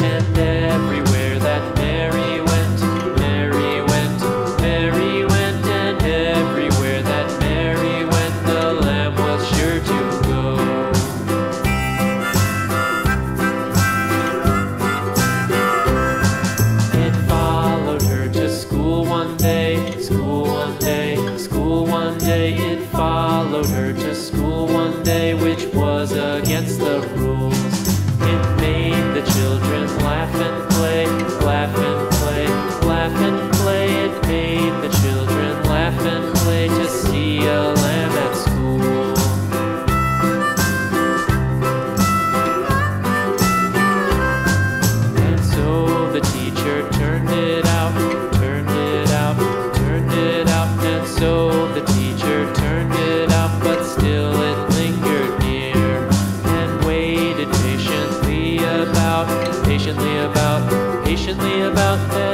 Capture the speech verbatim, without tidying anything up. And everywhere that Mary went, Mary went, Mary went. And everywhere that Mary went, the lamb was sure to go. It followed her to school one day, school one day, school one day. It followed her to school one day, which was against the rules. It made the children laugh and play, laugh and play, laugh and play. It made the children laugh and play to see a lamb at school. And so the teacher turned it out, turned it out, turned it out. And so the teacher turned it out, but still it lingered near, and waited patiently about, patiently about, patiently about that.